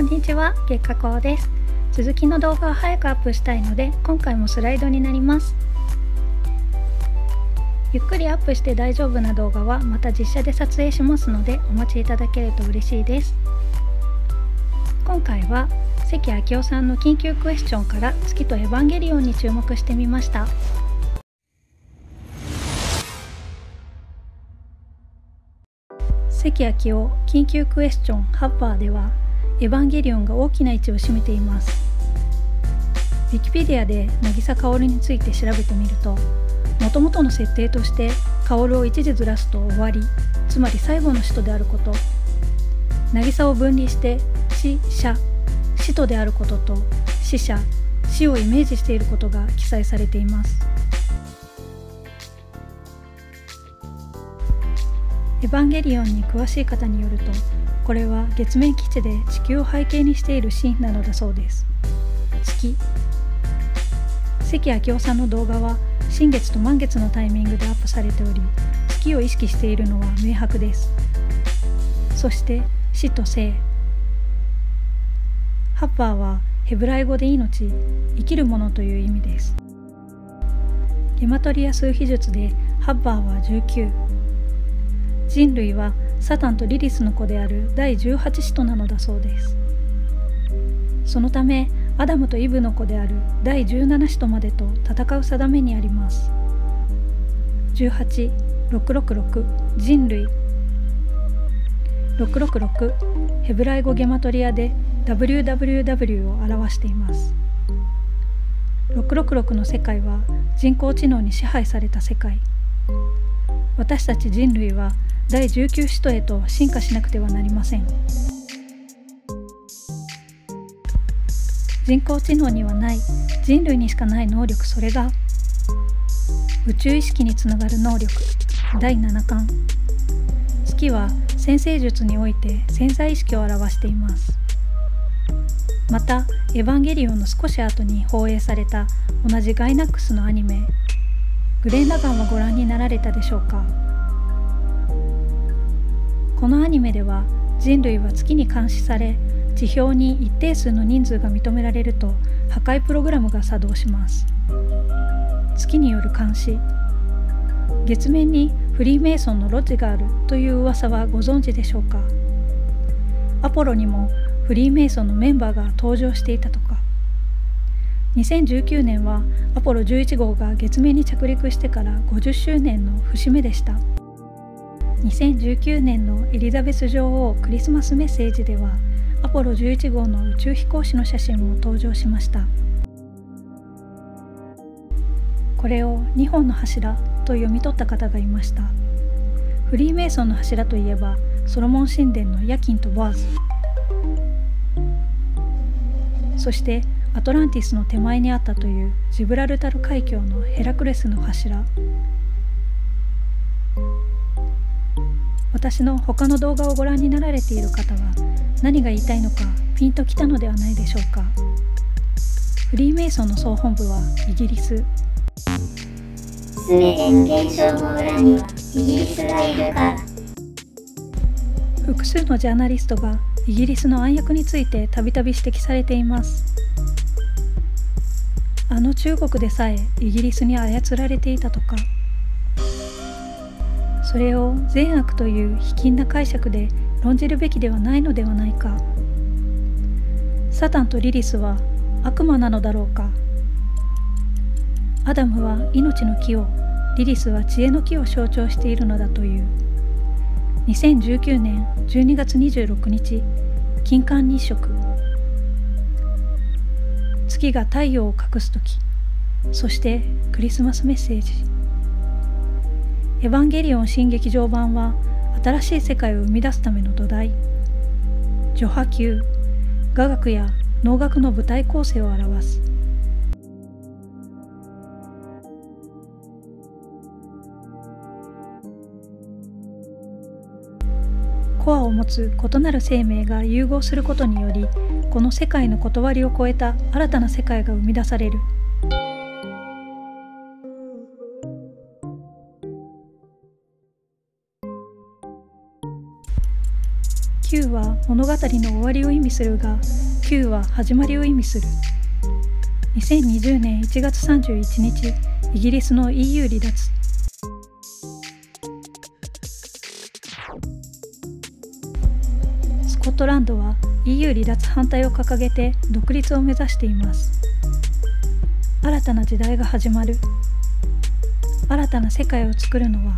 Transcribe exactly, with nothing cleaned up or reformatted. こんにちは、月下子です。続きの動画を早くアップしたいので、今回もスライドになります。ゆっくりアップして大丈夫な動画はまた実写で撮影しますので、お待ちいただけると嬉しいです。今回は関明夫さんの緊急クエスチョンから月とエヴァンゲリオンに注目してみました。関明夫緊急クエスチョンハッパーでは、エヴァンゲリオンが大きな位置を占めています。ウィキペディアで渚薫について調べてみると、もともとの設定として薫を一時ずらすと終わり、つまり最後の使徒であること、渚を分離して死者使徒であることと死者死をイメージしていることが記載されています。エヴァンゲリオンに詳しい方によると、これは月面基地で地球を背景にしているシーンなのだそうです。月関明夫さんの動画は新月と満月のタイミングでアップされており、月を意識しているのは明白です。そして死と生、ハッパーはヘブライ語で命、生きるものという意味です。ゲマトリア数秘術でハッパーはじゅうきゅう、人類はサタンとリリスの子であるだいじゅうはち使徒なのだそうです。そのためアダムとイブの子であるだいじゅうなな使徒までと戦う定めにあります。じゅうはちろくろくろく人類、ろくろくろくヘブライ語ゲマトリアで ダブリューダブリューダブリュー を表しています。ろくろくろくの世界は人工知能に支配された世界、私たち人類はだいじゅうきゅう使徒へと進化しなくてはなりません。人工知能にはない、人類にしかない能力、それが宇宙意識につながる能力、だいななかん。月は占星術において潜在意識を表しています。またエヴァンゲリオンの少し後に放映された同じガイナックスのアニメグレン・ラガンはご覧になられたでしょうか。このアニメでは人類は月に監視され、地表に一定数の人数が認められると破壊プログラムが作動します。月による監視、月面にフリーメイソンのロッジがあるという噂はご存知でしょうか。アポロにもフリーメイソンのメンバーが登場していたとか。にせんじゅうきゅうねんはアポロじゅういち号が月面に着陸してからごじゅっしゅうねんの節目でした。にせんじゅうきゅうねんのエリザベス女王クリスマスメッセージでは、アポロじゅういち号の宇宙飛行士の写真も登場しました。これをにほんの柱と読み取った方がいました。フリーメイソンの柱といえばソロモン神殿の夜勤とボアズ、そしてアトランティスの手前にあったというジブラルタル海峡のヘラクレスの柱。私の他の動画をご覧になられている方は何が言いたいのかピンときたのではないでしょうか。フリーメイソンの総本部はイギリス、スウェーデン現象の裏にはイギリスがいるか。複数のジャーナリストがイギリスの暗躍についてたびたび指摘されています。あの中国でさえイギリスに操られていたとか。それを善悪という卑近な解釈で論じるべきではないのではないか。サタンとリリスは悪魔なのだろうか。アダムは命の木を、リリスは知恵の木を象徴しているのだという。にせんじゅうきゅうねんじゅうにがつにじゅうろくにち、金環日食。月が太陽を隠す時、そしてクリスマスメッセージ。エヴァンゲリオン新劇場版は新しい世界を生み出すための土台、序波球、雅楽や能楽の舞台構成を表す。コアを持つ異なる生命が融合することにより、この世界の理りを超えた新たな世界が生み出される。九は物語の終わりを意味するが、九は始まりを意味する。にせんにじゅうねんいちがつさんじゅういちにち、イギリスの イーユー 離脱。スコットランドは イーユー 離脱反対を掲げて独立を目指しています。新たな時代が始まる。新たな世界を作るのは